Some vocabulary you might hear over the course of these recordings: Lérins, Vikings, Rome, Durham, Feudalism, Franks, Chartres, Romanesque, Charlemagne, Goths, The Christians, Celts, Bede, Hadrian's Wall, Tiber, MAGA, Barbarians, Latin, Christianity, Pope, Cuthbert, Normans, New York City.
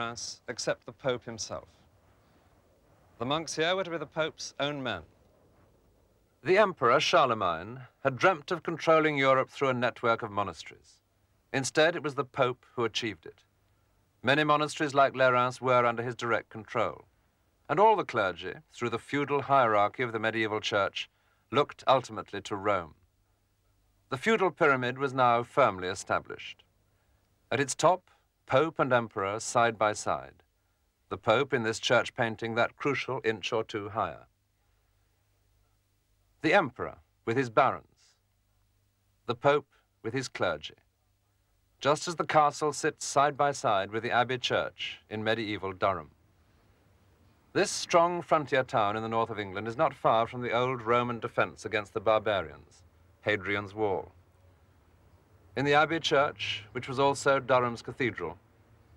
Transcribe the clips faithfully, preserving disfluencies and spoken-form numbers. mass except the Pope himself. The monks here were to be the Pope's own men. The Emperor Charlemagne had dreamt of controlling Europe through a network of monasteries. Instead, it was the Pope who achieved it. Many monasteries like Lérins were under his direct control, and all the clergy, through the feudal hierarchy of the medieval church, looked ultimately to Rome. The feudal pyramid was now firmly established. At its top, Pope and Emperor side by side, the Pope in this church painting that crucial inch or two higher. The Emperor with his barons, the Pope with his clergy, just as the castle sits side by side with the Abbey Church in medieval Durham. This strong frontier town in the north of England is not far from the old Roman defense against the barbarians, Hadrian's Wall. In the Abbey Church, which was also Durham's cathedral,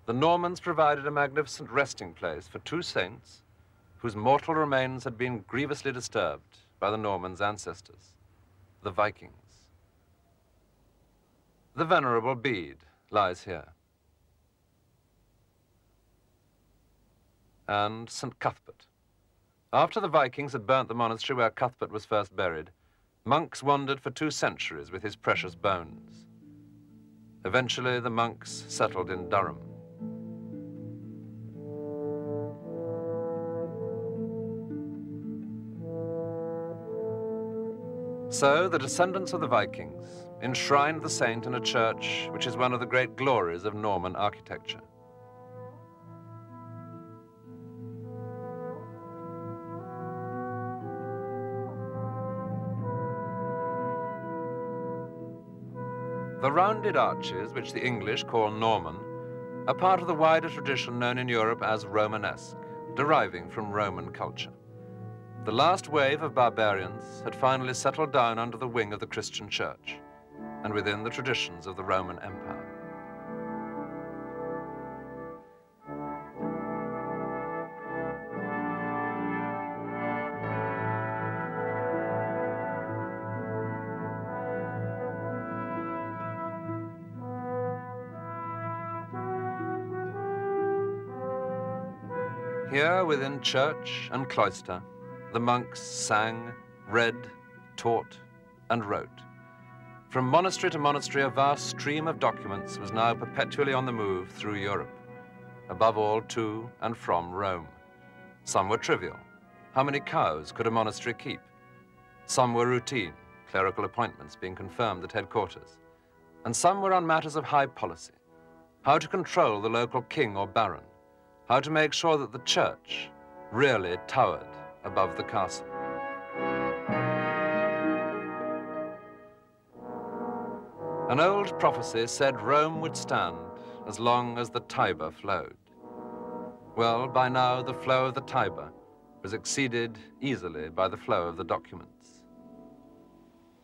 the Normans provided a magnificent resting place for two saints whose mortal remains had been grievously disturbed by the Normans' ancestors, the Vikings. The Venerable Bede lies here, and Saint Cuthbert. After the Vikings had burnt the monastery where Cuthbert was first buried, monks wandered for two centuries with his precious bones. Eventually, the monks settled in Durham. So the descendants of the Vikings enshrined the saint in a church which is one of the great glories of Norman architecture. The rounded arches, which the English call Norman, are part of the wider tradition known in Europe as Romanesque, deriving from Roman culture. The last wave of barbarians had finally settled down under the wing of the Christian Church and within the traditions of the Roman Empire. Here, within church and cloister, the monks sang, read, taught, and wrote. From monastery to monastery, a vast stream of documents was now perpetually on the move through Europe, above all to and from Rome. Some were trivial. How many cows could a monastery keep? Some were routine, clerical appointments being confirmed at headquarters. And some were on matters of high policy. How to control the local king or baron. How to make sure that the church really towered above the castle. An old prophecy said Rome would stand as long as the Tiber flowed. Well, by now the flow of the Tiber was exceeded easily by the flow of the documents.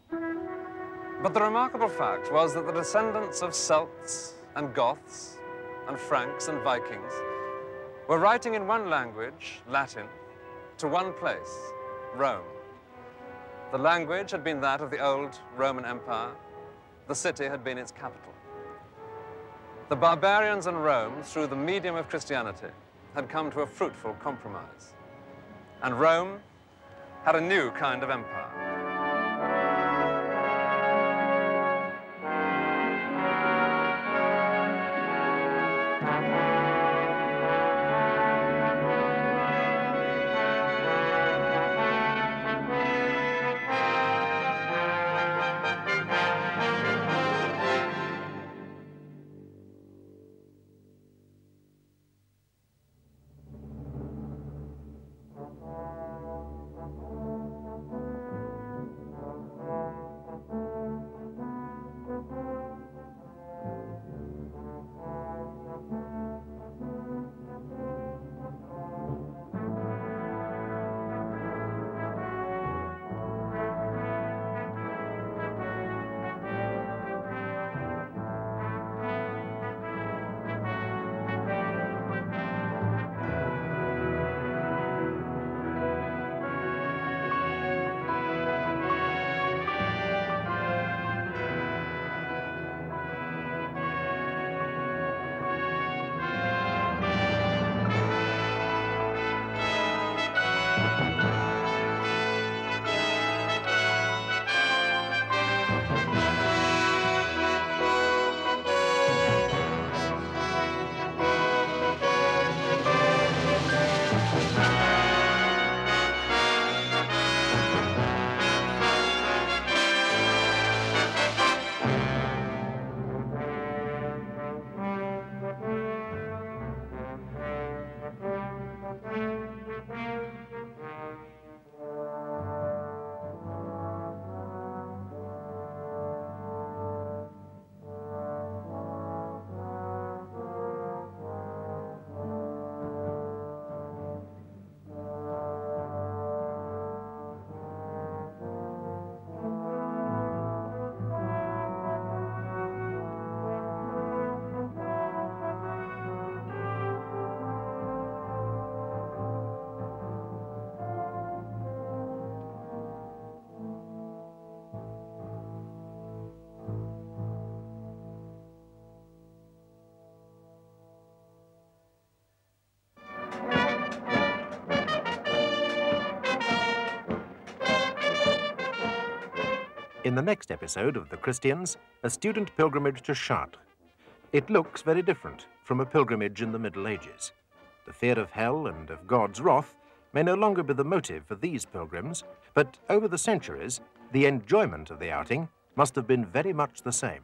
But the remarkable fact was that the descendants of Celts and Goths and Franks and Vikings were writing in one language, Latin, to one place, Rome. The language had been that of the old Roman Empire. The city had been its capital. The barbarians and Rome, through the medium of Christianity, had come to a fruitful compromise. And Rome had a new kind of empire. In the next episode of The Christians, a student pilgrimage to Chartres. It looks very different from a pilgrimage in the Middle Ages. The fear of hell and of God's wrath may no longer be the motive for these pilgrims, but over the centuries, the enjoyment of the outing must have been very much the same.